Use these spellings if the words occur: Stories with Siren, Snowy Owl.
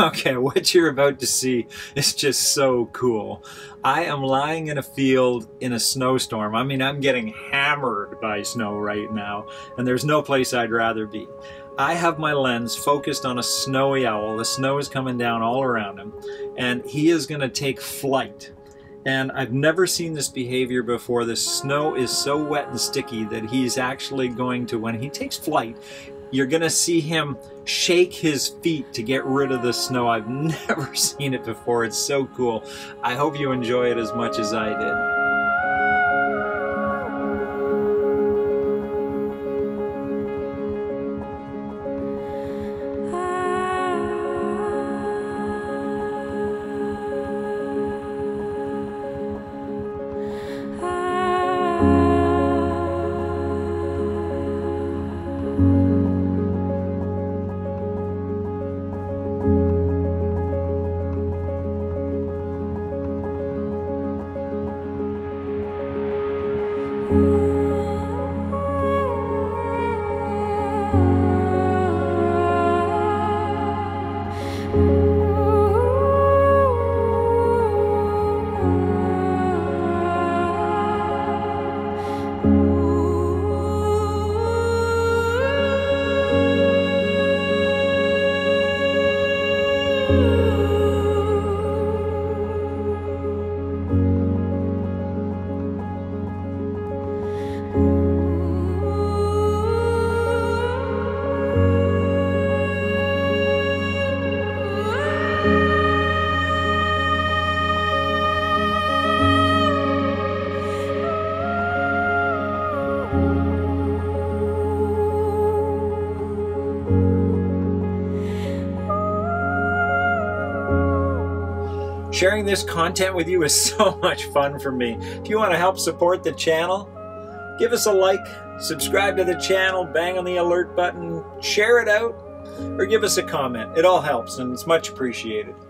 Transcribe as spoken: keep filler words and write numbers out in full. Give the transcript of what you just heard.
Okay, what you're about to see is just so cool. I am lying in a field in a snowstorm. I mean, I'm getting hammered by snow right now, and there's no place I'd rather be. I have my lens focused on a snowy owl. The snow is coming down all around him, and he is going to take flight. And I've never seen this behavior before. The snow is so wet and sticky that he's actually going to, when he takes flight, you're gonna see him shake his feet to get rid of the snow. I've never seen it before. It's so cool. I hope you enjoy it as much as I did. Sharing this content with you is so much fun for me. If you want to help support the channel, give us a like, subscribe to the channel, bang on the alert button, share it out, or give us a comment. It all helps and it's much appreciated.